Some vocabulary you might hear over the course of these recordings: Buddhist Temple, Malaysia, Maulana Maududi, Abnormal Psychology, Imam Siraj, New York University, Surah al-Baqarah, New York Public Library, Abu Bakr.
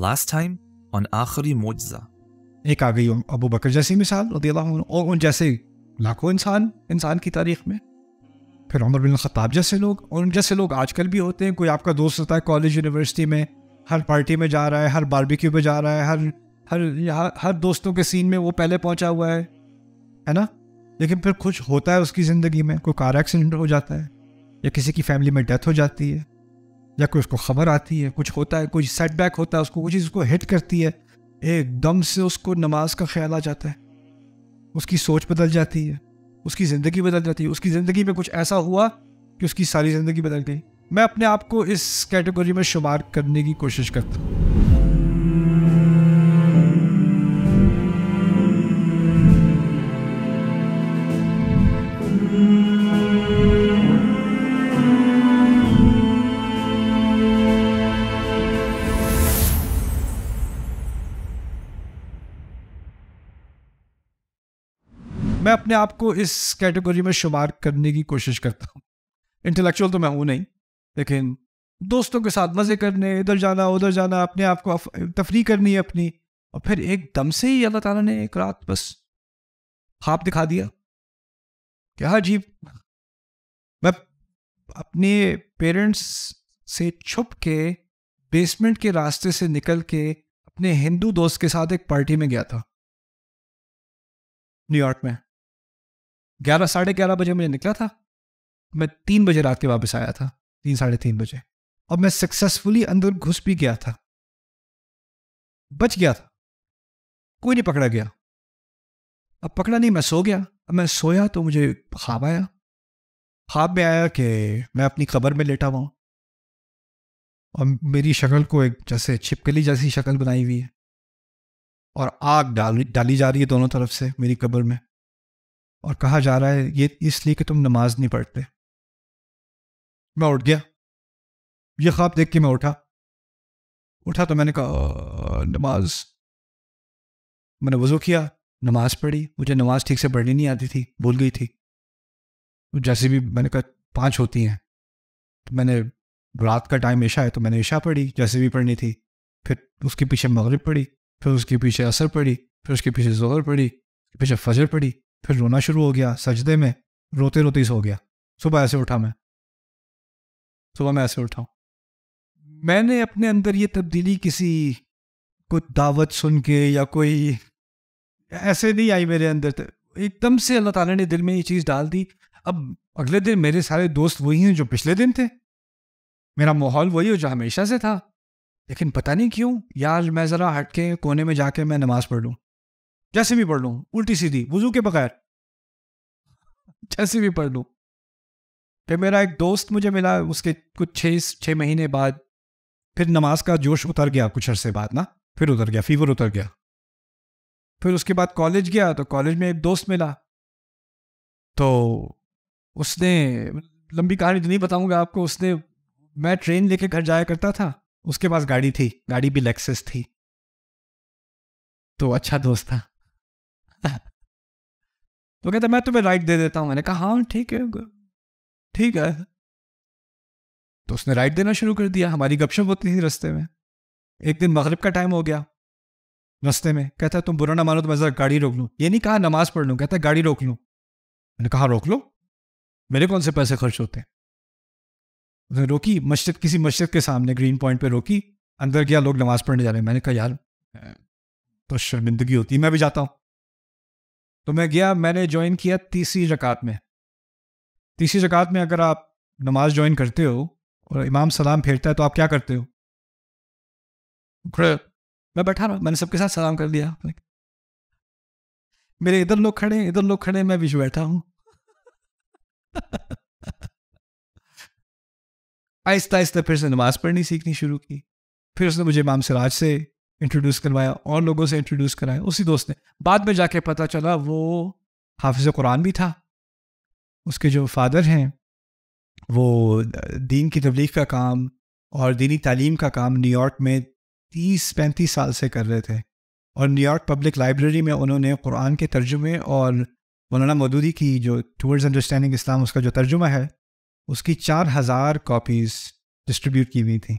Last time on आखिरी मुअज्जा एक आ गई अबू बकर जैसी मिसाल रदियल्लाहु अन्हु और उन जैसे लाखों इंसान की तारीख में, फिर उमर बिन खत्ताब जैसे लोग, और उन जैसे लोग आजकल भी होते हैं। कोई आपका दोस्त होता है कॉलेज यूनिवर्सिटी में, हर पार्टी में जा रहा है, हर बारबेक्यू पे जा रहा है, हर दोस्तों के सीन में वो पहले पहुंचा हुआ है ना। लेकिन फिर कुछ होता है उसकी ज़िंदगी में, कोई कार एक्सीडेंट हो जाता है, या किसी की फैमिली में डेथ हो जाती है, या कोई उसको खबर आती है, कुछ होता है, कोई सेटबैक होता है, उसको कुछ चीज़ उसको हिट करती है, एकदम से उसको नमाज का ख्याल आ जाता है, उसकी सोच बदल जाती है, उसकी ज़िंदगी बदल जाती है, उसकी ज़िंदगी में कुछ ऐसा हुआ कि उसकी सारी ज़िंदगी बदल गई। मैं अपने आप को इस कैटेगरी में शुमार करने की कोशिश करता हूँ। मैं अपने आप को इस कैटेगरी में शुमार करने की कोशिश करता हूँ। इंटेलेक्चुअल तो मैं हूँ नहीं, लेकिन दोस्तों के साथ मज़े करने, इधर जाना उधर जाना, अपने आप को तफरी करनी है अपनी, और फिर एकदम से ही अल्लाह ताला ने एक रात बस ख्वाब दिखा दिया। क्या अजीब। मैं अपने पेरेंट्स से छुप के बेसमेंट के रास्ते से निकल के अपने हिंदू दोस्त के साथ एक पार्टी में गया था न्यूयॉर्क में। 11, 11:30 बजे मुझे निकला था, मैं 3 बजे रात के वापस आया था, 3, 3:30 बजे, और मैं सक्सेसफुली अंदर घुस भी गया था, बच गया था, कोई नहीं पकड़ा गया। अब पकड़ा नहीं, मैं सो गया। अब मैं सोया तो मुझे ख्वाब आया। ख्वाब में आया कि मैं अपनी कब्र में लेटा हुआ हूँ और मेरी शक्ल को एक जैसे छिपकली जैसी शक्ल बनाई हुई है और आग डाली जा रही है दोनों तरफ से मेरी कब्र में, और कहा जा रहा है ये इसलिए कि तुम नमाज नहीं पढ़ते। मैं उठ गया, ये ख्वाब देख के मैं उठा तो मैंने कहा नमाज, मैंने वज़ू किया, नमाज पढ़ी। मुझे नमाज ठीक से पढ़नी नहीं आती थी, भूल गई थी। जैसे भी मैंने कहा 5 होती हैं, तो मैंने रात का टाइम ईशा है तो मैंने ईशा पढ़ी जैसे भी पढ़नी थी, फिर उसके पीछे मगरिब पढ़ी, फिर उसके पीछे असर पढ़ी, फिर उसके पीछे ज़ोहर पढ़ी, पीछे फजर पढ़ी। फिर रोना शुरू हो गया सजदे में, रोते रोते सो गया। सुबह मैं ऐसे उठा। मैंने अपने अंदर ये तब्दीली किसी को दावत सुन के या कोई ऐसे नहीं आई मेरे अंदर, एकदम से अल्लाह ताला ने दिल में ये चीज़ डाल दी। अब अगले दिन मेरे सारे दोस्त वही हैं जो पिछले दिन थे, मेरा माहौल वही हो जो हमेशा से था, लेकिन पता नहीं क्यों यार मैं ज़रा हटके कोने में जाके मैं नमाज़ पढ़ लूँ, जैसे भी पढ़ लूँ, उल्टी सीधी वज़ू के बगैर जैसे भी पढ़ लूँ। फिर मेरा एक दोस्त मुझे मिला उसके कुछ 6 महीने बाद, फिर नमाज का जोश उतर गया कुछ अरसे बाद ना, फिर उतर गया, फीवर उतर गया। फिर उसके बाद कॉलेज गया तो कॉलेज में एक दोस्त मिला, तो उसने, लंबी कहानी तो नहीं बताऊँगा आपको, उसने, मैं ट्रेन लेके घर जाया करता था, उसके पास गाड़ी थी, गाड़ी भी लेक्सस थी, तो अच्छा दोस्त था तो कहता मैं तुम्हें राइड दे देता हूँ। मैंने कहा हाँ ठीक है ठीक है, तो उसने राइड देना शुरू कर दिया। हमारी गपशप होती थी रास्ते में। एक दिन मगरिब का टाइम हो गया, रास्ते में कहता तुम बुरा ना मानो तो मैं जरा गाड़ी रोक लूँ। ये नहीं कहा नमाज पढ़ लूँ, कहता गाड़ी रोक लूँ। मैंने कहा रोक लो, मेरे कौन से पैसे खर्च होते हैं। उसने रोकी, मस्जिद, किसी मस्जिद के सामने ग्रीन पॉइंट पे रोकी, अंदर गया, लोग नमाज पढ़ने जा रहे हैं। मैंने कहा यार तो शर्मिंदगी होती, मैं भी जाता हूँ। तो मैं गया, मैंने ज्वाइन किया 3री रकात में। 3री रकात में अगर आप नमाज ज्वाइन करते हो और इमाम सलाम फेरता है तो आप क्या करते हो? खड़े। मैं बैठा रहा, मैंने सबके साथ सलाम कर दिया। मेरे इधर लोग खड़े, इधर लोग खड़े, मैं बीच बैठा हूँ। आहिस्ता आहिस्ता फिर से नमाज पढ़नी सीखनी शुरू की। फिर उसने मुझे इमाम सिराज से इंट्रोड्यूस करवाया और लोगों से इंट्रोड्यूस कराया, उसी दोस्त ने। बाद में जाके पता चला वो हाफिज कुरान भी था, उसके जो फादर हैं वो दीन की तबलीग का काम और दीनी तालीम का काम न्यूयॉर्क में 30-35 साल से कर रहे थे, और न्यूयॉर्क पब्लिक लाइब्रेरी में उन्होंने कुरान के तर्जुमे और मौलाना मौदूदी की जो टुवर्ड्स अंडरस्टैंडिंग इस्लाम उसका जो तर्जुमा है उसकी 4000 कॉपीज़ डिस्ट्रीब्यूट की हुई थी,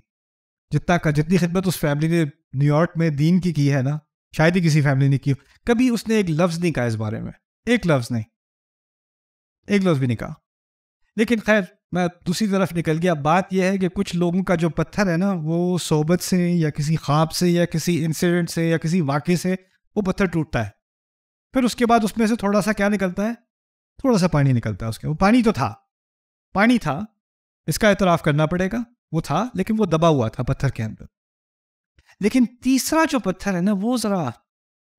जितनी खिदमत उस फैमिली ने न्यूयॉर्क में दीन की है ना, शायद ही किसी फैमिली ने की। कभी उसने एक लफ्ज़ नहीं कहा इस बारे में, एक लफ्ज़ नहीं, एक लफ्ज़ भी नहीं कहा। लेकिन खैर मैं दूसरी तरफ निकल गया। बात यह है कि कुछ लोगों का जो पत्थर है ना, वो सोबत से या किसी ख्वाब से या किसी इंसिडेंट से या किसी वाक़े से वो पत्थर टूटता है, फिर उसके बाद उसमें से थोड़ा सा क्या निकलता है, थोड़ा सा पानी निकलता है उसके। वो पानी तो था, पानी था, इसका एतराफ़ करना पड़ेगा, वो था, लेकिन वो दबा हुआ था पत्थर के अंदर। लेकिन तीसरा जो पत्थर है ना, वो ज़रा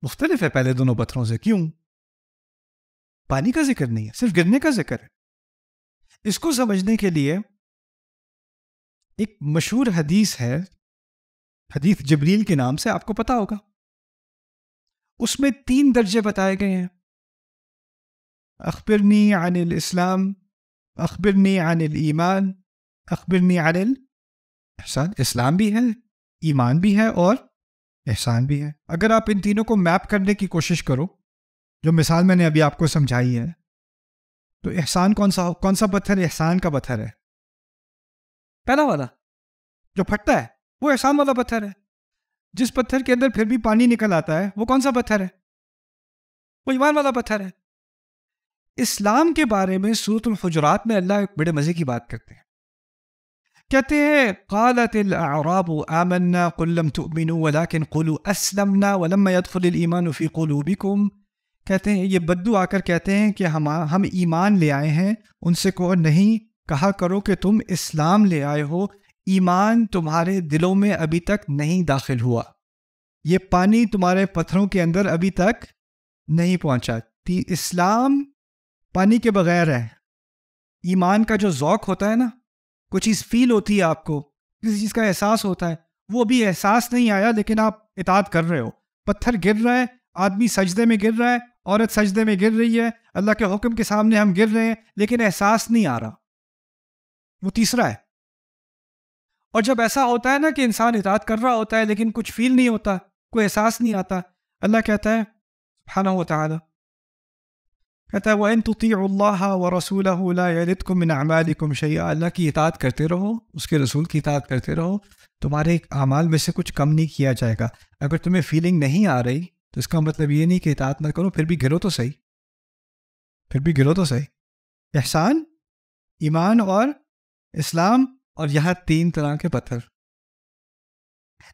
मुख्तलिफ है पहले दोनों पत्थरों से। क्यों? पानी का जिक्र नहीं है, सिर्फ गिरने का जिक्र है। इसको समझने के लिए एक मशहूर हदीस है, हदीस जिब्रील के नाम से, आपको पता होगा। उसमें 3 दर्जे बताए गए हैं, अखबिरनी अनिल इस्लाम, अखबिरनी अनिल ईमान, अखबिरनी अनिल एहसान। इस्लाम भी है, ईमान भी है और एहसान भी है। अगर आप इन तीनों को मैप करने की कोशिश करो, जो मिसाल मैंने अभी आपको समझाई है, तो एहसान कौन सा पत्थर एहसान का पत्थर है? पहला वाला जो फटता है वो एहसान वाला पत्थर है। जिस पत्थर के अंदर फिर भी पानी निकल आता है वो कौन सा पत्थर है? वो ईमान वाला पत्थर है। इस्लाम के बारे में सूरतुल हुजरात में अल्लाह एक बड़े मज़े की बात करते हैं। कहते हैं क़ालतिल अअराबु आमन्ना क़ुल लम तु'मिनू वलाकिन क़ुलू अस्लमना वलम्मा यदख़ुलिल ईमानु फ़ी क़ुलूबिकुम। कहते हैं ये बद्दू आकर कहते हैं कि हम ईमान ले आए हैं। उनसे को नहीं कहा करो कि तुम इस्लाम ले आए हो, ईमान तुम्हारे दिलों में अभी तक नहीं दाखिल हुआ, ये पानी तुम्हारे पत्थरों के अंदर अभी तक नहीं पहुंचा। इस्लाम पानी के बगैर है। ईमान का जो ज़ौक़ होता है ना, कोई चीज़ फील होती है आपको, किसी चीज़ का एहसास होता है, वो अभी एहसास नहीं आया, लेकिन आप इताअत कर रहे हो। पत्थर गिर रहा है, आदमी सजदे में गिर रहा है, औरत सजदे में गिर रही है, अल्लाह के हुक्म के सामने हम गिर रहे हैं, लेकिन एहसास नहीं आ रहा, वो तीसरा है। और जब ऐसा होता है ना कि इंसान इताअत कर रहा होता है लेकिन कुछ फील नहीं होता, कोई एहसास नहीं आता, अल्लाह कहता है सुब्हानहू व तआला, कहता है व इन तुतीउल्लाह व रसूलहू ला यल्दकुम मिन अमालिकुम शैआ। अल्लाह की इताअत करते रहो, उसके रसूल की इताअत करते रहो, तुम्हारे अमाल में से कुछ कम नहीं किया जाएगा। अगर तुम्हें फीलिंग नहीं आ रही तो इसका मतलब ये नहीं कि इताअत ना करो, फिर भी गिरो तो सही, फिर भी गिरो तो सही। एहसान, ईमान और इस्लाम, और यहाँ 3 तरह के पत्थर।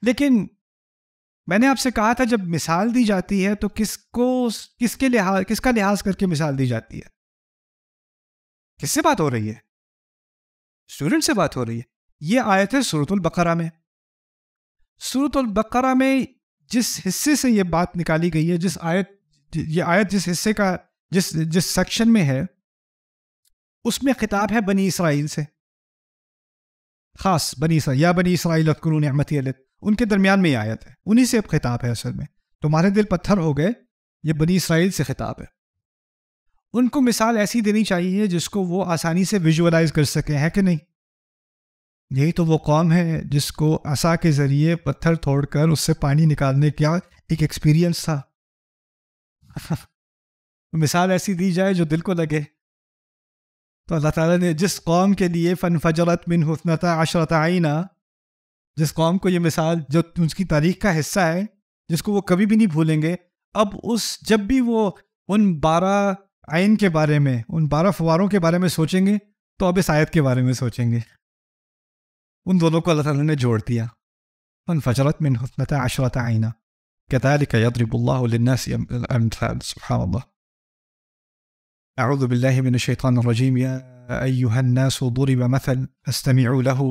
लेकिन मैंने आपसे कहा था जब मिसाल दी जाती है तो किसका लिहाज करके मिसाल दी जाती है? किससे बात हो रही है? स्टूडेंट से बात हो रही है। ये आयत है सूरतुल बकरा में। सूरतुल बकरा में जिस हिस्से से ये बात निकाली गई है, जिस सेक्शन में है, उसमें खिताब है बनी इसराइल से, खास बनी इसराइल, या बनी इसराइल अज़्कुरू निअमती अलैकुम। उनके दरमियान में ये आयत है, उन्हीं से अब खिताब है। असल में तुम्हारे दिल पत्थर हो गए, ये बनी इसराइल से खिताब है। उनको मिसाल ऐसी देनी चाहिए जिसको वो आसानी से विजुअलाइज कर सकें, है कि नहीं? यही तो वो कौम है जिसको असा के ज़रिए पत्थर तोड़कर उससे पानी निकालने का एक एक्सपीरियंस था। मिसाल ऐसी दी जाए जो दिल को लगे। तो अल्लाह ताला ने जिस कौम के लिए फ़न फजरत मिन हुस्नता अशरता आइना, जिस कौम को ये मिसाल जो उनकी तारीख का हिस्सा है, जिसको वो कभी भी नहीं भूलेंगे, अब जब भी वो उन 12 आइन के बारे में, उन 12 फवारों के बारे में सोचेंगे तो अब इस आयत के बारे में सोचेंगे। उन दोनों को अल्लाह ताला ने जोड़ दिया। फ़न फजरत मिन हुस्नता अशरता आइना कज़ालिक यदरिबुल्लाहु लिन्नासी अमथाल। सुब्हानअल्लाह। अऊज़ु बिल्लाहि मिनश शैतानिर रजीम। या अय्युहन्नासु दुरिबा मथल फ़ास्तमिऊ लहू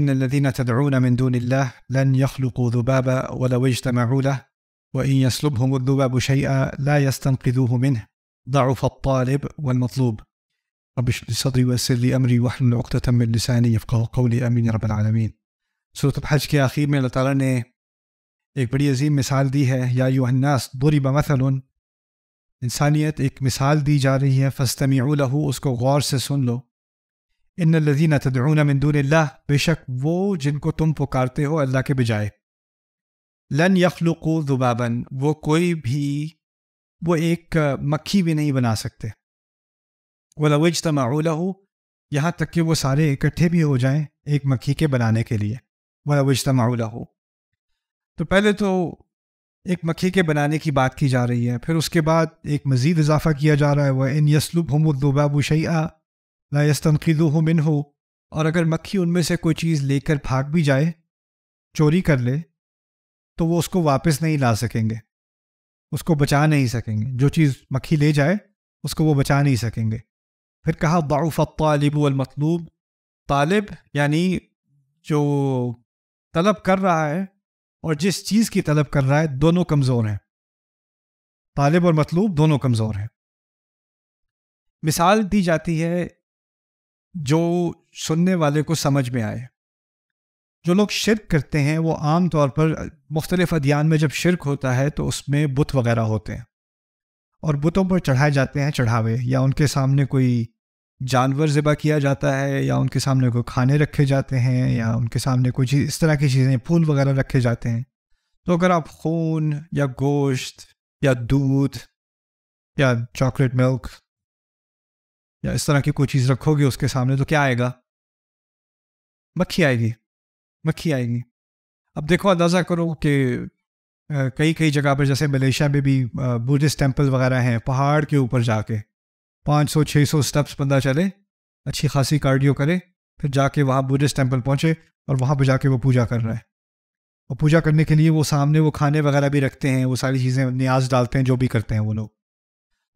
इन्नल्लज़ीना तदऊन मिन दूनिल्लाह लन यख़्लुक़ू ज़ुबाबा वलौ इज्तमऊ लहू व इन यसलबहुमुद ज़ुबाबु शैअन ला यस्तनक़िज़ूहु मिन्हु ज़अफ़ुत तालिब वल मतलूब। रब्बि श्रह ली सदरी वयस्सिर ली अमरी वहलुल उक़दतम मिन लिसानी यफ़क़हू क़ौली। आमीन या रब्बल आलमीन। सूरह हज के आखिर में अल्लाह ताला ने एक बड़ी अजीम मिसाल दी है, या अय्युहन्नास दुरिबा मथलुन। इंसानियत एक मिसाल दी जा रही है, फ़स्तमिऊ लहू, उसको गौर से सुन लो। इन्नल्लज़ीना तदऊन मिन दूनिल्लाह, बेशक वो जिनको तुम पुकारते हो अल्लाह के बजाय, लन यख़्लुक़ू ज़ुबाबन, वो एक मक्खी भी नहीं बना सकते, वलौ इज्तमऊ लहू, यहाँ तक कि वो सारे इकट्ठे भी हो जाएं एक मक्खी के बनाने के लिए, वलव इज्तमाउ लहू। तो पहले तो एक मक्खी के बनाने की बात की जा रही है, फिर उसके बाद एक मज़ीद इजाफ़ा किया जा रहा है, वह इन यसलुब हमदुबाबु शैआ ला यस्तनक़िदुहु मिन्हु, और अगर मक्खी उनमें से कोई चीज़ लेकर भाग भी जाए, चोरी कर ले, तो वो उसको वापस नहीं ला सकेंगे, उसको बचा नहीं सकेंगे। जो चीज़ मक्खी ले जाए उसको वो बचा नहीं सकेंगे। फिर कहा दाऊफ़ तालिब वल मतलूब, तालिब यानी जो तलब कर रहा है और जिस चीज़ की तलब कर रहा है दोनों कमज़ोर हैं, तालिब और मतलूब दोनों कमज़ोर हैं। मिसाल दी जाती है जो सुनने वाले को समझ में आए। जो लोग शिर्क करते हैं वो आम तौर पर मुख्तलिफ अदियान में जब शिर्क होता है तो उसमें बुत वग़ैरह होते हैं और बुतों पर चढ़ाए जाते हैं चढ़ावे, या उनके सामने कोई जानवर ज़िबा किया जाता है, या उनके सामने कोई खाने रखे जाते हैं, या उनके सामने कोई चीज़ इस तरह की चीज़ें, फूल वगैरह रखे जाते हैं। तो अगर आप खून या गोश्त या दूध या चॉकलेट मिल्क या इस तरह की कोई चीज़ रखोगे उसके सामने तो क्या आएगा? मक्खी आएगी, मक्खी आएगी। अब देखो अंदाज़ा करो कि कई कई जगह पर जैसे मलेशिया में भी बुद्धिस्ट टेम्पल वगैरह हैं, पहाड़ के ऊपर जाके 500-600 स्टेप्स बंदा चले, अच्छी खासी कार्डियो करे, फिर जाके वहाँ बुद्धिस्ट टेम्पल पहुँचे और वहाँ पर जाके वो पूजा कर रहा है। और पूजा करने के लिए वो सामने वो खाने वगैरह भी रखते हैं, वो सारी चीज़ें न्याज डालते हैं, जो भी करते हैं वो लोग।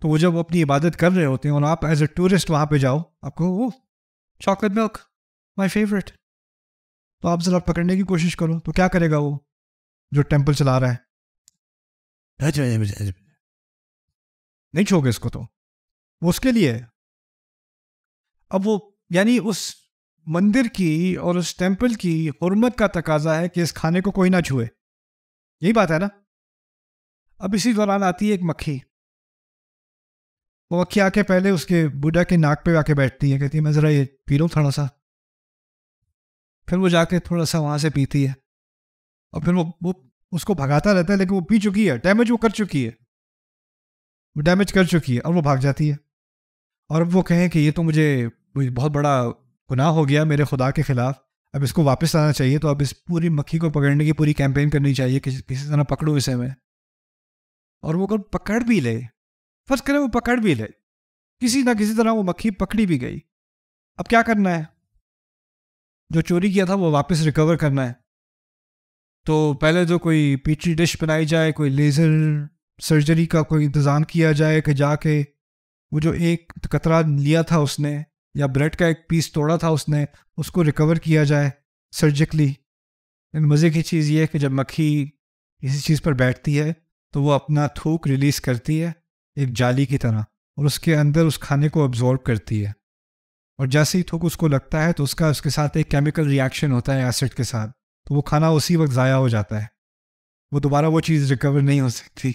तो वो जब अपनी इबादत कर रहे होते हैं और आप एज ए टूरिस्ट वहाँ पर जाओ, आपको वो चॉकलेट मिल्क माई फेवरेट, तो आप ज़रा पकड़ने की कोशिश करो तो क्या करेगा वो जो टेम्पल चला रहा है? नहीं छोगे इसको, तो वो उसके लिए। अब वो यानी उस मंदिर की और उस टेम्पल की हुर्मत का तकाजा है कि इस खाने को कोई ना छुए, यही बात है ना। अब इसी दौरान आती है एक मक्खी। वो मक्खी आके पहले उसके बुड्ढा के नाक पे आके बैठती है, कहती है मैं ज़रा ये पी लूँ थोड़ा सा, फिर वो जाके थोड़ा सा वहाँ से पीती है और फिर वो उसको भगाता रहता है, लेकिन वो पी चुकी है, डैमेज वो कर चुकी है, वो डैमेज कर चुकी है और वो भाग जाती है। और अब वो कहें कि ये तो मुझे बहुत बड़ा गुनाह हो गया मेरे खुदा के ख़िलाफ़, अब इसको वापस लाना चाहिए। तो अब इस पूरी मक्खी को पकड़ने की पूरी कैंपेन करनी चाहिए कि किसी तरह पकड़ूँ इसे मैं। और वो अगर पकड़ भी ले, फ़र्ज़ करें वो पकड़ भी ले, किसी ना किसी तरह वो मक्खी पकड़ी भी गई, अब क्या करना है? जो चोरी किया था वो वापस रिकवर करना है। तो पहले तो कोई पीटरी डिश बनाई जाए, कोई लेज़र सर्जरी का कोई इंतज़ाम किया जाए कि जाके वो जो एक कतरा लिया था उसने या ब्रेड का एक पीस तोड़ा था उसने, उसको रिकवर किया जाए सर्जिकली। लेकिन मज़े की चीज़ ये है कि जब मक्खी किसी चीज़ पर बैठती है तो वो अपना थूक रिलीज़ करती है एक जाली की तरह और उसके अंदर उस खाने को अब्जॉर्ब करती है, और जैसे ही थूक उसको लगता है तो उसका उसके साथ एक केमिकल रिएक्शन होता है एसिड के साथ, तो वो खाना उसी वक्त ज़ाया हो जाता है, वो दोबारा वो चीज़ रिकवर नहीं हो सकती।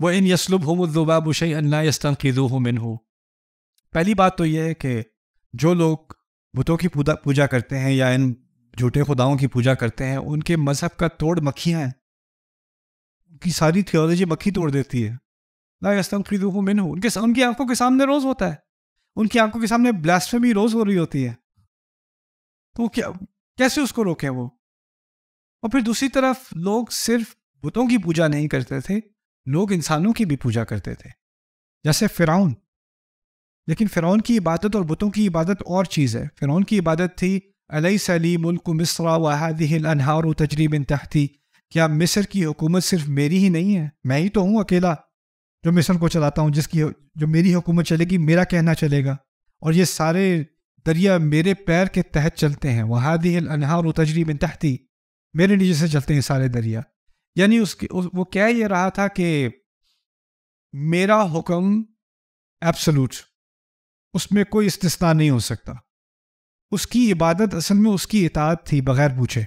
वह इन यसलुब हमदुबाब शई अन्ना यस्तनक़िदुहु मिन्हु। पहली बात तो यह है कि जो लोग बुतों की पूजा करते हैं या इन झूठे खुदाओं की पूजा करते हैं, उनके मज़हब का तोड़ मक्खियाँ हैं, उनकी सारी थियोलॉजी मक्खी तोड़ देती है। ला यस्तनक़िदुहु मिन्हु, उनकी आंखों के सामने रोज़ होता है, उनकी आंखों के सामने ब्लास्फेमी रोज़ हो रही होती है, तो क्या कैसे उसको रोकें वो? और फिर दूसरी तरफ लोग सिर्फ बुतों की पूजा नहीं करते थे, लोग इंसानों की भी पूजा करते थे, जैसे फ़िरौन। लेकिन फ़िरौन की इबादत और बुतों की इबादत और चीज़ है। फ़िरौन की इबादत थी अलैसा ली मुल्कु मिस्र व हादिहि अल अनहारु तजरी मिन तहती, क्या मिस्र की हुकूमत सिर्फ मेरी ही नहीं है? मैं ही तो हूँ अकेला जो मिस्र को चलाता हूँ, जिसकी जो मेरी हुकूमत चलेगी मेरा कहना चलेगा और ये सारे दरिया मेरे पैर के तहत चलते हैं। वहादिहिल अनहारु तजरी मिन तहती, मेरे नीचे से चलते हैं सारे दरिया। यानी उसके वो क्या ये रहा था कि मेरा हुक्म एब्सोलूट, उसमें कोई इस्तिस्ना नहीं हो सकता। उसकी इबादत असल में उसकी इताअत थी बग़ैर पूछे,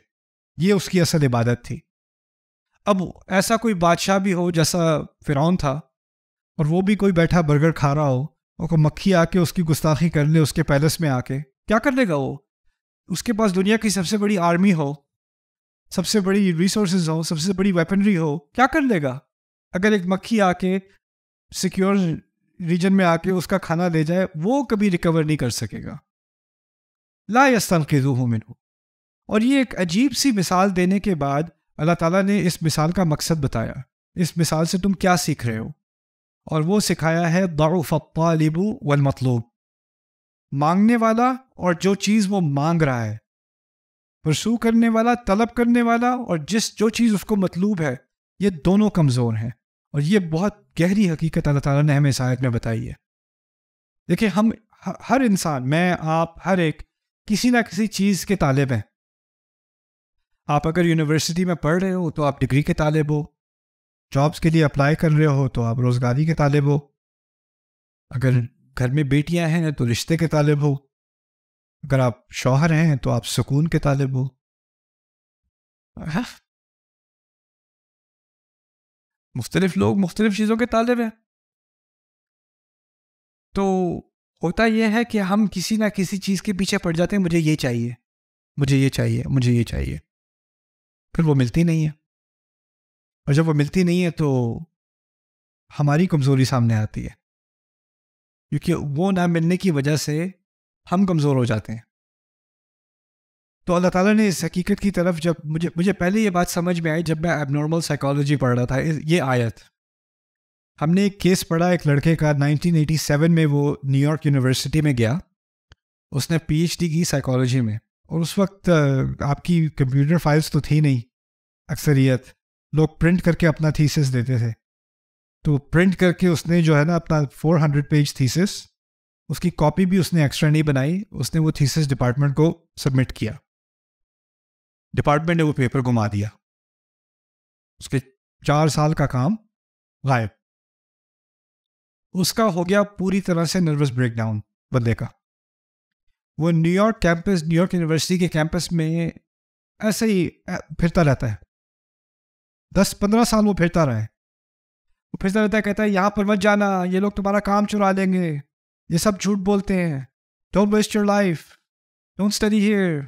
ये उसकी असल इबादत थी। अब ऐसा कोई बादशाह भी हो जैसा फ़िरौन था और वो भी कोई बैठा बर्गर खा रहा हो और कोई मक्खी आके उसकी गुस्ताखी कर ले उसके पैलेस में आके, क्या कर लेगा वो? उसके पास दुनिया की सबसे बड़ी आर्मी हो, सबसे बड़ी रिसोर्सेज हो, सबसे बड़ी वेपनरी हो, क्या कर लेगा? अगर एक मक्खी आके सिक्योर रीजन में आके उसका खाना ले जाए, वो कभी रिकवर नहीं कर सकेगा। ला यस्तनक़िदुहु मिन्हु। और ये एक अजीब सी मिसाल देने के बाद अल्लाह ताला ने इस मिसाल का मकसद बताया, इस मिसाल से तुम क्या सीख रहे हो, और वो सिखाया है ضعف الطالب والمطلوب, मांगने वाला और जो चीज़ वो मांग रहा है, परसू करने वाला, तलब करने वाला और जिस जो चीज़ उसको मतलूब है, ये दोनों कमज़ोर हैं। और ये बहुत गहरी हकीकत अल्लाह ताला ने हमें इस आयत में बताई है। देखिए, हम हर इंसान, मैं, आप, हर एक किसी ना किसी चीज़ के तालिब हैं। आप अगर यूनिवर्सिटी में पढ़ रहे हो तो आप डिग्री के तालिब हो, जॉब्स के लिए अप्लाई कर रहे हो तो आप रोज़गारी के तालिब हो, अगर घर में बेटियां हैं तो रिश्ते के तालिब हो, अगर आप शौहर हैं तो आप सुकून के तालिब हो। मुख्तलिफ लोग मुख्तलिफ चीज़ों के तालिब हैं। तो होता यह है कि हम किसी ना किसी चीज़ के पीछे पड़ जाते हैं, मुझे ये चाहिए, मुझे ये चाहिए, मुझे ये चाहिए, फिर वो मिलती नहीं है। और जब वो मिलती नहीं है तो हमारी कमज़ोरी सामने आती है, क्योंकि वो ना मिलने की वजह से हम कमज़ोर हो जाते हैं। तो अल्लाह ताला ने इस हकीकत की तरफ, जब मुझे पहले ये बात समझ में आई जब मैं एबनॉर्मल साइकोलॉजी पढ़ रहा था, ये आयत, हमने एक केस पढ़ा एक लड़के का, 1987 में वो न्यूयॉर्क यूनिवर्सिटी में गया, उसने पीएचडी की साइकोलॉजी में, और उस वक्त आपकी कंप्यूटर फाइल्स तो थी नहीं, अक्सरियत लोग प्रिंट करके अपना थीसिस देते थे। तो प्रिंट करके उसने जो है ना अपना 400 पेज थीसिस, उसकी कॉपी भी उसने एक्स्ट्रा नहीं बनाई, उसने वो थीसिस डिपार्टमेंट को सबमिट किया, डिपार्टमेंट ने वो पेपर घुमा दिया, उसके 4 साल का काम गायब। उसका हो गया पूरी तरह से नर्वस ब्रेकडाउन बंदे का। वो न्यूयॉर्क कैंपस, न्यूयॉर्क यूनिवर्सिटी के कैंपस में ऐसे ही फिरता रहता है, 10-15 साल वो फिरता रहा है, वो फिरता रहता है, कहता है यहाँ पर मत जाना, ये लोग तुम्हारा काम चुरा लेंगे, ये सब झूठ बोलते हैं, don't waste your life, don't study here.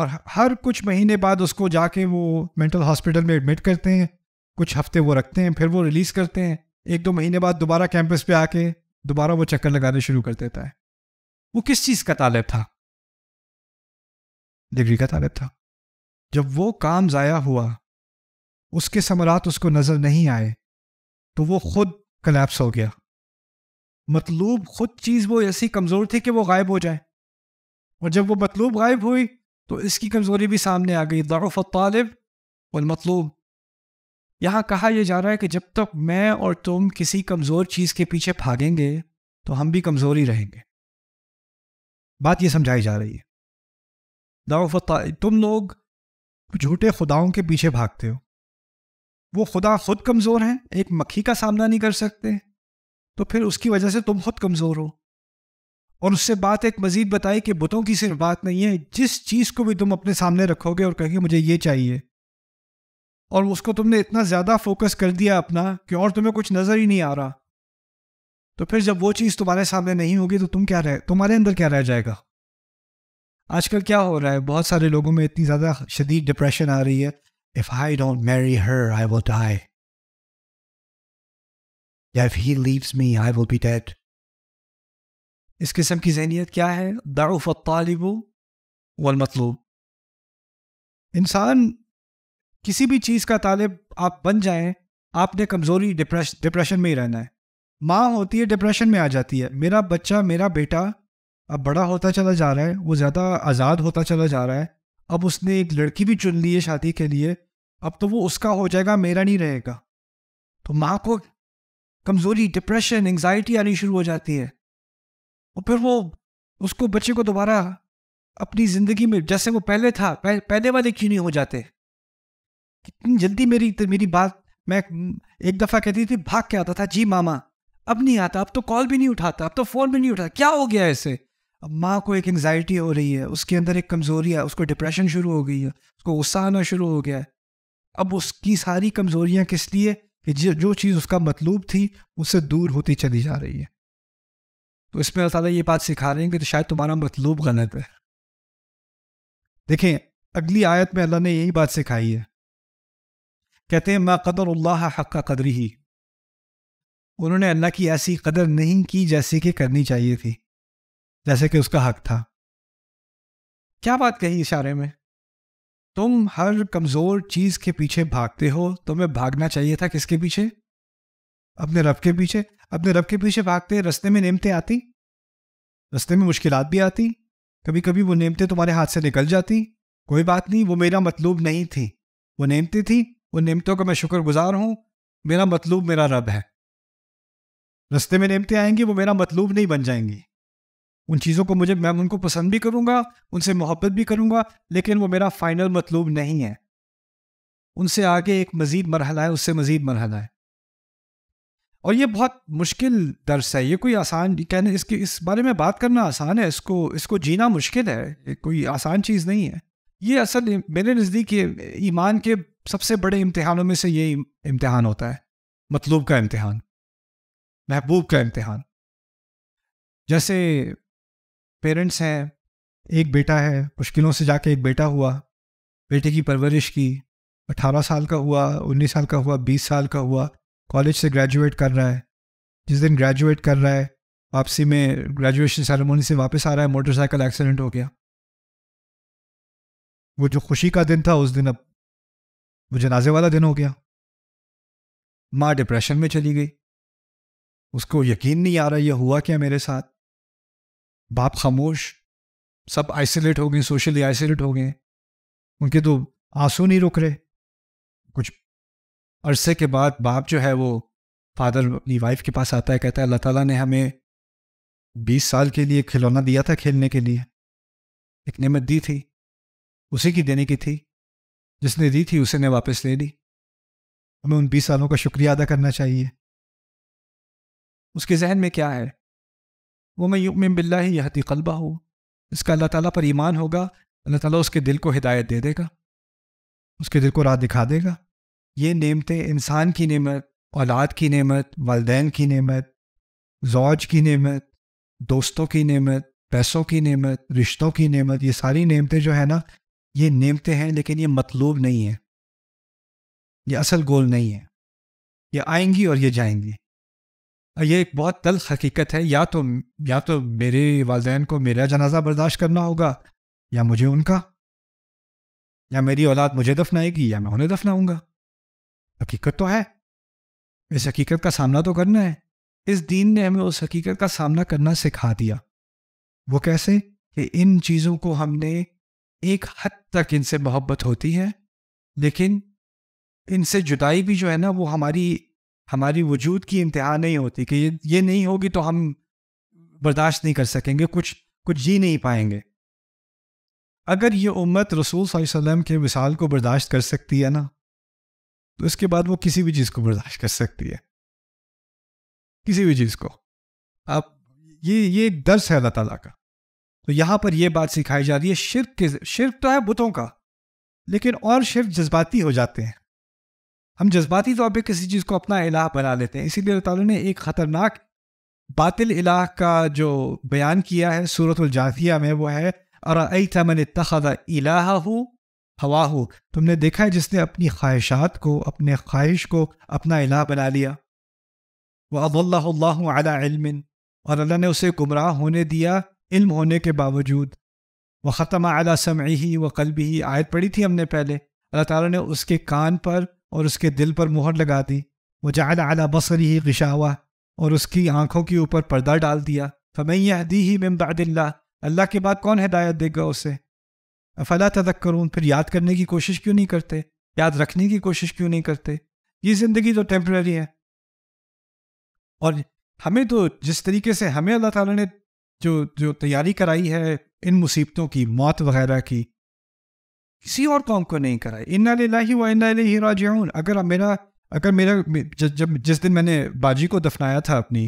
और हर कुछ महीने बाद उसको जाके वो मेंटल हॉस्पिटल में एडमिट करते हैं, कुछ हफ्ते वो रखते हैं, फिर वो रिलीज़ करते हैं, 1-2 महीने बाद दोबारा कैंपस पे आके दोबारा वो चक्कर लगाने शुरू कर देता है। वो किस चीज़ का तालिब था? डिग्री का तालिब था। जब वो काम ज़ाया हुआ, उसके समरात उसको नज़र नहीं आए, तो वो खुद कलैप्स हो गया। मतलूब खुद चीज़ वो ऐसी कमज़ोर थी कि वो गायब हो जाए, और जब वो मतलूब गायब हुई तो इसकी कमज़ोरी भी सामने आ गई। ضعف الطالب والمطلوب। यहाँ कहा यह जा रहा है कि जब तक मैं और तुम किसी कमज़ोर चीज़ के पीछे भागेंगे तो हम भी कमज़ोर ही रहेंगे। बात ये समझाई जा रही है, ضعف الطالب, तुम लोग झूठे खुदाओं के पीछे भागते हो, वो खुदा खुद कमज़ोर हैं, एक मक्खी का सामना नहीं कर सकते, तो फिर उसकी वजह से तुम खुद कमज़ोर हो। और उससे बात एक मज़ीद बताई कि बुतों की सिर्फ बात नहीं है, जिस चीज़ को भी तुम अपने सामने रखोगे और कहेंगे मुझे ये चाहिए, और उसको तुमने इतना ज़्यादा फोकस कर दिया अपना कि और तुम्हें कुछ नज़र ही नहीं आ रहा, तो फिर जब वो चीज़ तुम्हारे सामने नहीं होगी तो तुम तुम्हारे अंदर क्या रह जाएगा? आजकल क्या हो रहा है, बहुत सारे लोगों में इतनी ज़्यादा शदीद डिप्रेशन आ रही है, If I don't marry her, I will die. या if he leaves me, I will be dead. इस किस्म की ज़हनियत क्या है? ضعف الطالب والمطلوب। इंसान किसी भी चीज़ का तालिब आप बन जाएं, आपने कमज़ोरी डिप्रेशन में ही रहना है। माँ होती है डिप्रेशन में आ जाती है, मेरा बच्चा, मेरा बेटा अब बड़ा होता चला जा रहा है, वो ज़्यादा आज़ाद होता चला जा रहा है, अब उसने एक लड़की भी चुन ली है शादी के लिए, अब तो वो उसका हो जाएगा, मेरा नहीं रहेगा। तो माँ को कमज़ोरी, डिप्रेशन, एंग्जाइटी आनी शुरू हो जाती है, और फिर वो उसको, बच्चे को दोबारा अपनी ज़िंदगी में जैसे वो पहले था, पहले वाले क्यों नहीं हो जाते? कितनी जल्दी मेरी बात, मैं एक दफ़ा कहती थी भाग के आता था, जी मामा, अब नहीं आता, अब तो कॉल भी नहीं उठाता, अब तो फ़ोन भी नहीं उठाता, क्या हो गया ऐसे? अब माँ को एक एंग्जाइटी हो रही है, उसके अंदर एक कमज़ोरी है, उसको डिप्रेशन शुरू हो गई है, उसको गुस्सा आना शुरू हो गया है। अब उसकी सारी कमज़ोरियाँ किस लिए? कि जो चीज़ उसका मतलूब थी उससे दूर होती चली जा रही है। तो इसमें अल्लाह ताला ये बात सिखा रहे हैं कि तो शायद तुम्हारा मतलूब गलत है। देखें, अगली आयत में अल्लाह ने यही बात सिखाई है, कहते हैं मा क़दरुल्लाह हक़्क़ क़दरिही, उन्होंने अल्लाह की ऐसी कदर नहीं की जैसी कि करनी चाहिए थी, जैसे कि उसका हक था। क्या बात कही इशारे में? तुम हर कमज़ोर चीज़ के पीछे भागते हो, तुम्हें भागना चाहिए था किसके पीछे? अपने रब के पीछे। अपने रब के पीछे भागते रास्ते में नेमतें आती, रास्ते में मुश्किलात भी आती, कभी कभी वो नेमतें तुम्हारे हाथ से निकल जाती, कोई बात नहीं, वो मेरा मतलूब नहीं थी, वो नेमतें थी, वो नेमतों का मैं शुक्रगुजार हूँ, मेरा मतलूब मेरा रब है। रास्ते में नेमतें आएंगी, वो मेरा मतलूब नहीं बन जाएंगी, उन चीज़ों को मुझे, मैं उनको पसंद भी करूँगा, उनसे मोहब्बत भी करूँगा, लेकिन वो मेरा फाइनल मतलूब नहीं है। उनसे आगे एक मज़ीद मरहला है, उससे मज़ीद मरहला है। और ये बहुत मुश्किल दर्स है, ये कोई आसान कहने, इसके इस बारे में बात करना आसान है, इसको जीना मुश्किल है, ये कोई आसान चीज़ नहीं है। ये असल मेरे नज़दीक ये ईमान के सबसे बड़े इम्तहानों में से ये इम्तहान होता है, मतलूब का इम्तहान, महबूब का इम्तहान। जैसे पेरेंट्स हैं, एक बेटा है, मुश्किलों से जाके एक बेटा हुआ, बेटे की परवरिश की, 18 साल का हुआ, 19 साल का हुआ, 20 साल का हुआ, कॉलेज से ग्रेजुएट कर रहा है, जिस दिन ग्रेजुएट कर रहा है वापसी में ग्रेजुएशन सेरेमनी से वापस आ रहा है, मोटरसाइकिल एक्सीडेंट हो गया। वो जो खुशी का दिन था उस दिन अब वो जनाजे वाला दिन हो गया। माँ डिप्रेशन में चली गई, उसको यकीन नहीं आ रहा यह हुआ क्या मेरे साथ। बाप खामोश, सब आइसोलेट हो गए, सोशली आइसोलेट हो गए, उनके तो आंसू नहीं रुक रहे। कुछ अरसे के बाद बाप जो है वो, फादर अपनी वाइफ के पास आता है, कहता है अल्लाह ताला ने हमें 20 साल के लिए खिलौना दिया था खेलने के लिए, एक नेमत दी थी, उसी की देने की थी, जिसने दी थी उसे ने वापस ले ली, हमें उन 20 सालों का शुक्रिया अदा करना चाहिए। उसके जहन में क्या है? वो मैं युमिन बिल्लाहि यहदी क़ल्बहू, इसका अल्लाह ताला पर ईमान होगा, अल्लाह ताला उसके दिल को हिदायत दे देगा, उसके दिल को राह दिखा देगा। ये नेमतें, इंसान की नेमत, औलाद की नेमत, वालदैन की नेमत, ज़ौज की नेमत, दोस्तों की नेमत, पैसों की नेमत, रिश्तों की नेमत, ये सारी नेमतें जो है ना, ये नेमतें हैं, लेकिन ये मतलूब नहीं है, ये असल गोल नहीं है, ये आएंगी और ये जाएंगी। और ये एक बहुत तल्ख हकीकत है, या तो मेरे वालदैन को मेरा जनाजा बर्दाश्त करना होगा, या मुझे उनका, या मेरी औलाद मुझे दफनाएगी या मैं उन्हें दफनाऊँगा। हकीकत तो है, इस हकीकत का सामना तो करना है। इस दीन ने हमें उस हकीकत का सामना करना सिखा दिया। वो कैसे? कि इन चीज़ों को हमने, एक हद तक इनसे मोहब्बत होती है, लेकिन इनसे जुदाई भी जो है ना, वो हमारी वजूद की इंतहा नहीं होती, कि ये नहीं होगी तो हम बर्दाश्त नहीं कर सकेंगे, कुछ जी नहीं पाएंगे। अगर ये उम्मत रसूल सल्लल्लाहु अलैहि वसल्लम के विसाल को बर्दाश्त कर सकती है ना, तो इसके बाद वो किसी भी चीज़ को बर्दाश्त कर सकती है, किसी भी चीज़ को। आप ये एक दर्स है अल्लाह ताला का। तो यहाँ पर ये बात सिखाई जा रही है, शिर्क तो है बुतों का, लेकिन और शिर्क जज्बाती हो जाते हैं। हम जज्बाती तौर पर किसी चीज़ को अपना इलाह बना लेते हैं। इसीलिए अल्लाह ताला ने एक ख़तरनाक बातिल इलाह का जो बयान किया है सूरत अल-जाथिया में, वो है अरअयत मन इत्तखज़ इलाहहू हवा हो, तुमने देखा है जिसने अपनी ख्वाहिशात को, अपने ख्वाहिश को अपना इलाह बना लिया। वह अदल्लाहु अला इल्मिन, और अल्लाह ने उसे गुमराह होने दिया इल्म होने के बावजूद। वह ख़तम अला समईही व क़ल्बिही, आयत पढ़ी थी हमने पहले, अल्लाह ताला ने उसके कान पर और उसके दिल पर मोहर लगा दी। वह जअल अला बसरिही ग़िशावा, और उसकी आँखों के ऊपर पर्दा डाल दिया। फमन यहदीही मिन बअदिल्लाह, अल्लाह के बाद कौन हिदायत देगा उसे। अफला तज़क्करून, फिर याद करने की कोशिश क्यों नहीं करते, याद रखने की कोशिश क्यों नहीं करते। ये ज़िंदगी तो टेम्प्रेरी है, और हमें तो जिस तरीके से हमें अल्लाह ताला ने जो तैयारी कराई है इन मुसीबतों की, मौत वगैरह की, किसी और कौम को नहीं कराई। इन्ना लिल्लाहि व इन्ना इलैहि राजिऊन। अगर मेरा जब जिस दिन मैंने बाजी को दफनाया था, अपनी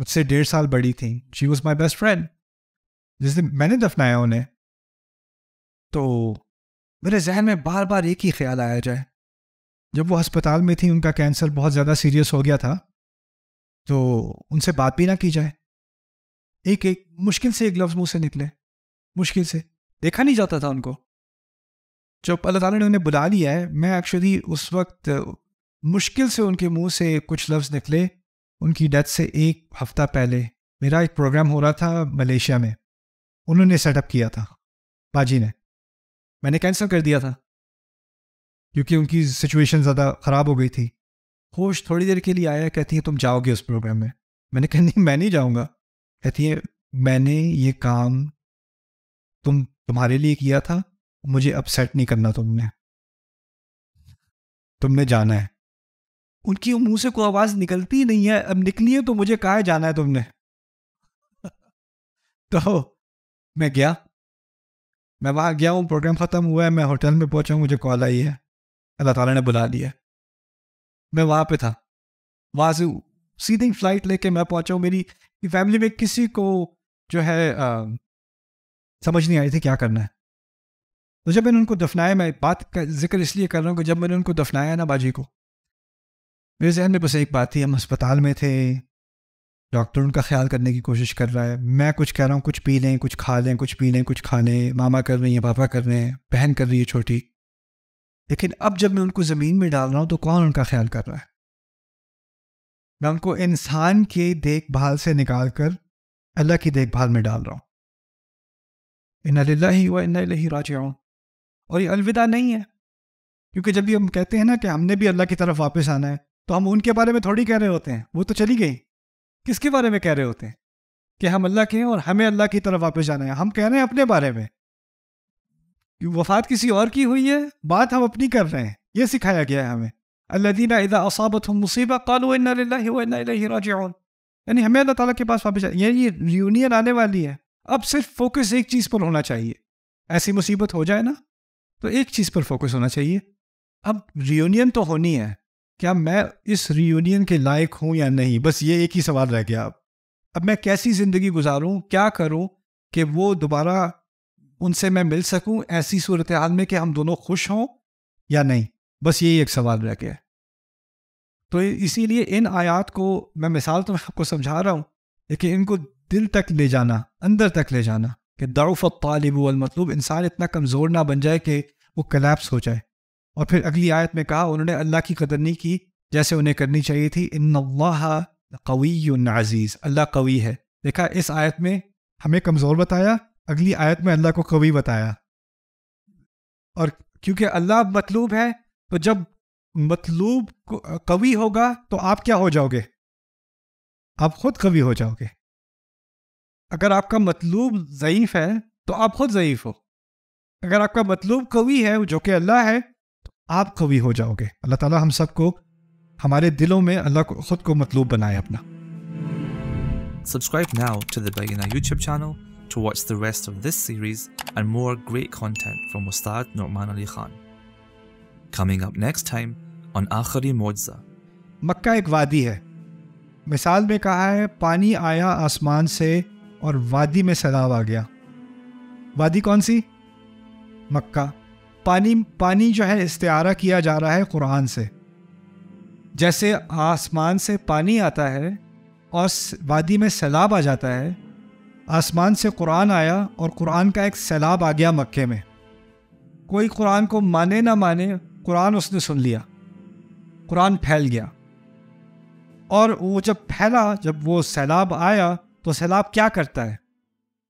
मुझसे 1.5 साल बड़ी थी, she was my best friend, जिस दिन मैंने दफनाया उन्हें, तो मेरे जहन में बार बार एक ही ख्याल आया जाए। जब वो अस्पताल में थी, उनका कैंसर बहुत ज़्यादा सीरियस हो गया था, तो उनसे बात भी ना की जाए। एक मुश्किल से एक लफ्ज़ मुँह से निकले, मुश्किल से, देखा नहीं जाता था उनको। जब अल्लाह ताला ने उन्हें बुला लिया है, मैं एक्चुअली उस वक्त मुश्किल से उनके मुँह से कुछ लफ्ज़ निकले। उनकी डेथ से 1 हफ़्ता पहले मेरा एक प्रोग्राम हो रहा था मलेशिया में, उन्होंने सेटअप किया था, बाजी ने, मैंने कैंसिल कर दिया था, क्योंकि उनकी सिचुएशन ज़्यादा ख़राब हो गई थी। होश थोड़ी देर के लिए आया, कहती है तुम जाओगे उस प्रोग्राम में? मैंने कहा नहीं, मैं नहीं जाऊँगा। कहती है मैंने ये काम तुम्हारे लिए किया था, मुझे अपसेट नहीं करना, तुमने जाना है। उनकी मुंह से कोई आवाज़ निकलती नहीं है। अब निकली है तो मुझे कहाँ जाना है तुमने? तो मैं गया, मैं वहाँ गया हूँ, प्रोग्राम ख़त्म हुआ है, मैं होटल में पहुँचा हूँ, मुझे कॉल आई है, अल्लाह ताला ने बुला लिया। मैं वहाँ पे था, वहाँ से सीधी फ्लाइट लेके मैं पहुँचा हूँ। मेरी फैमिली में किसी को जो है समझ नहीं आई थी क्या करना है। तो जब मैंने उनको दफनाया, मैं बात का जिक्र इसलिए कर रहा हूँ कि जब मैंने उनको दफनाया ना बाजी को, मेरे जहन में बस एक बात थी, हम अस्पताल में थे, डॉक्टर उनका ख्याल करने की कोशिश कर रहा है, मैं कुछ कह रहा हूँ कुछ पी लें कुछ खा लें, कुछ पी लें कुछ खा लें, मामा कर रही है, पापा कर रहे हैं, बहन कर रही है छोटी। लेकिन अब जब मैं उनको ज़मीन में डाल रहा हूँ तो कौन उनका ख्याल कर रहा है? मैं उनको इंसान की देखभाल से निकाल कर अल्लाह की देखभाल में डाल रहा हूँ। इन्ना लिल्लाहि व इन्ना इलैहि राजिऊन। और ये अलविदा नहीं है, क्योंकि जब भी हम कहते हैं ना कि हमने भी अल्लाह की तरफ वापस आना है, तो हम उनके बारे में थोड़ी कह रहे होते हैं, वो तो चली गई। किसके बारे में कह रहे होते हैं कि हम अल्लाह के हैं और हमें अल्लाह की तरफ वापस जाना है? हम कह रहे हैं अपने बारे में, वफ़ात किसी और की हुई है, बात हम अपनी कर रहे हैं। ये सिखाया गया है हमें, अल्लज़ीना इज़ा असाबतहुम मुसीबा क़ालू इन्ना लिल्लाहि व इन्ना इलैहि राजिऊन, यानी हमें अल्लाह ताला के पास वापस जाना। ये रियूनियन आने वाली है, अब सिर्फ फोकस एक चीज़ पर होना चाहिए। ऐसी मुसीबत हो जाए ना तो एक चीज़ पर फोकस होना चाहिए। अब रियूनियन तो होनी है, क्या मैं इस रियूनियन के लायक हूँ या नहीं, बस ये एक ही सवाल रह गया। अब मैं कैसी ज़िंदगी गुजारूँ, क्या करूँ कि वो दोबारा उनसे मैं मिल सकूँ ऐसी सूरत हाल में कि हम दोनों खुश हों या नहीं, बस यही एक सवाल रह गया। तो इसीलिए इन आयात को मैं मिसाल तो मैं आपको समझा रहा हूँ, लेकिन इनको दिल तक ले जाना, अंदर तक ले जाना कि दाऊफ़ तालिब वल मतलूब, इंसान इतना कमज़ोर ना बन जाए कि वो कलेप्स हो जाए। और फिर अगली आयत में कहा उन्होंने अल्लाह की कदर नहीं की जैसे उन्हें करनी चाहिए थी, इन्नल्लाहा लक़विय्युन अज़ीज़, अल्लाह कवी है। देखा, इस आयत में हमें कमज़ोर बताया, अगली आयत में अल्लाह को कवी बताया। और क्योंकि अल्लाह मतलूब है, तो जब मतलूब कवी होगा तो आप क्या हो जाओगे? आप खुद कवी हो जाओगे। अगर आपका मतलूब ज़ईफ़ है तो आप खुद ज़ईफ़ हो। अगर आपका मतलूब कवी है जो कि अल्लाह है, आप कवी हो जाओगे। अल्लाह ताला हम सबको, हमारे दिलों में अल्लाह को, खुद को मतलूब बनाए अपना। Subscribe now to the Beginner YouTube channel to watch the rest of this series and more great content from Ustad Nu'man Ali Khan. Coming up next time on Akhari Mu'jiza. मक्का एक वादी है, मिसाल में कहा है पानी आया आसमान से और वादी में सैलाब आ गया। वादी कौन सी? मक्का। पानी जो है इस्तिआरा किया जा रहा है कुरान से, जैसे आसमान से पानी आता है और वादी में सैलाब आ जाता है, आसमान से कुरान आया और कुरान का एक सैलाब आ गया मक्के में। कोई कुरान को माने ना माने, कुरान उसने सुन लिया, कुरान फैल गया। और वो जब फैला, जब वो सैलाब आया तो सैलाब क्या करता है?